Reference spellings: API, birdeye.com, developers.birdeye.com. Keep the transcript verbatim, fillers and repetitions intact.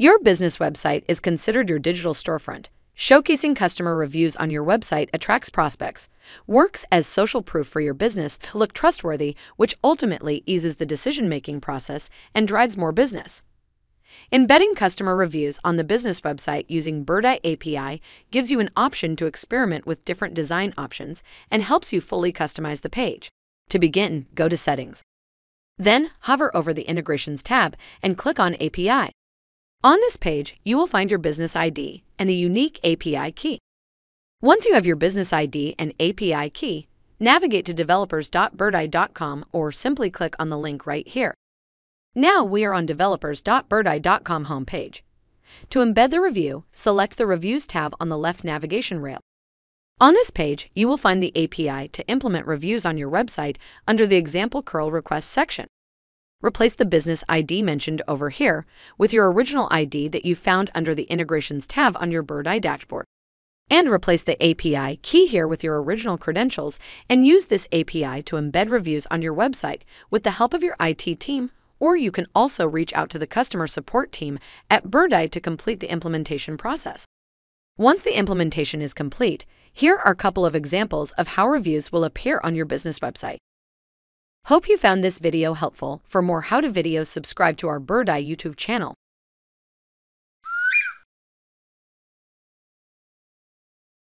Your business website is considered your digital storefront. Showcasing customer reviews on your website attracts prospects, works as social proof for your business to look trustworthy, which ultimately eases the decision-making process and drives more business. Embedding customer reviews on the business website using Birdeye A P I gives you an option to experiment with different design options and helps you fully customize the page. To begin, go to Settings. Then, hover over the Integrations tab and click on A P I. On this page, you will find your business I D and a unique A P I key. Once you have your business I D and A P I key, navigate to developers dot birdeye dot com or simply click on the link right here. Now we are on developers dot birdeye dot com homepage. To embed the review, select the Reviews tab on the left navigation rail. On this page, you will find the A P I to implement reviews on your website under the Example Curl Request section. Replace the business I D mentioned over here with your original I D that you found under the Integrations tab on your Birdeye dashboard. And replace the A P I key here with your original credentials and use this A P I to embed reviews on your website with the help of your I T team, or you can also reach out to the customer support team at Birdeye to complete the implementation process. Once the implementation is complete, here are a couple of examples of how reviews will appear on your business website. Hope you found this video helpful. For more how-to videos, subscribe to our Birdeye YouTube channel.